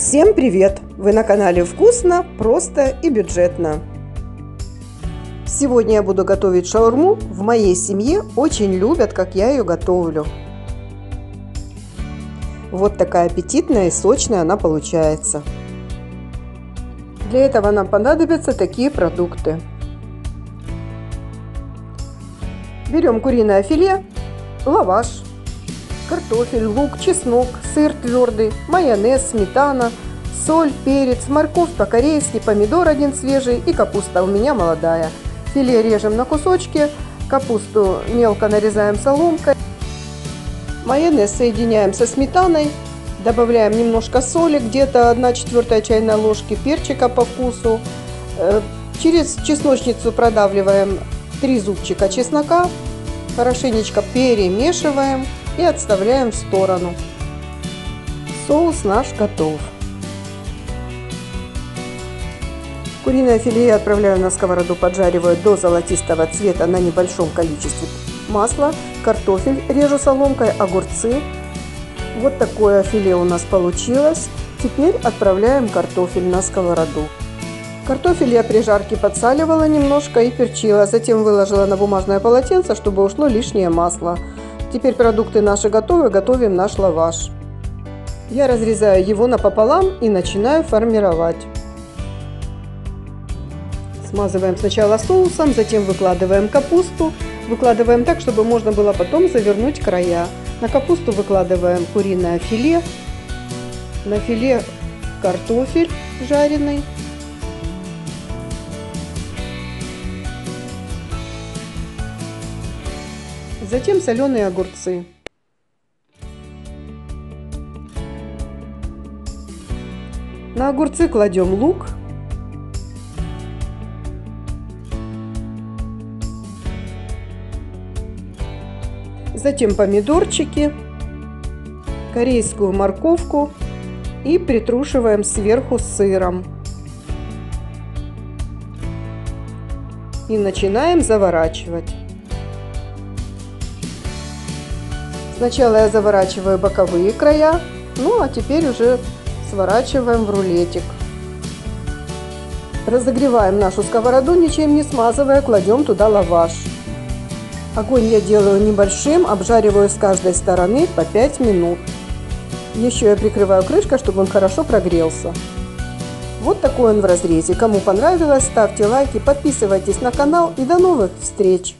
Всем привет! Вы на канале Вкусно, просто и бюджетно. Сегодня я буду готовить шаурму. В моей семье очень любят, как я ее готовлю. Вот такая аппетитная и сочная она получается. Для этого нам понадобятся такие продукты. Берем куриное филе, лаваш, картофель, лук, чеснок, сыр твердый, майонез, сметана, соль, перец, морковь по-корейски, помидор один свежий и капуста у меня молодая. Филе режем на кусочки, капусту мелко нарезаем соломкой. Майонез соединяем со сметаной, добавляем немножко соли, где-то 1/4 чайной ложки, перчика по вкусу. Через чесночницу продавливаем 3 зубчика чеснока, хорошенечко перемешиваем и отставляем в сторону. Соус наш готов. Куриное филе я отправляю на сковороду, поджариваю до золотистого цвета на небольшом количестве масла. Картофель режу соломкой, огурцы. Вот такое филе у нас получилось. Теперь отправляем картофель на сковороду. Картофель я при жарке подсаливала немножко и перчила, затем выложила на бумажное полотенце, чтобы ушло лишнее масло. Теперь продукты наши готовы, готовим наш лаваш. Я разрезаю его напополам и начинаю формировать. Смазываем сначала соусом, затем выкладываем капусту. Выкладываем так, чтобы можно было потом завернуть края. На капусту выкладываем куриное филе, на филе картофель жареный. Затем соленые огурцы. На огурцы кладем лук. Затем помидорчики, корейскую морковку и притрушиваем сверху сыром. И начинаем заворачивать. Сначала я заворачиваю боковые края, ну а теперь уже сворачиваем в рулетик. Разогреваем нашу сковороду, ничем не смазывая, кладем туда лаваш. Огонь я делаю небольшим, обжариваю с каждой стороны по 5 минут. Еще я прикрываю крышкой, чтобы он хорошо прогрелся. Вот такой он в разрезе. Кому понравилось, ставьте лайки, подписывайтесь на канал и до новых встреч!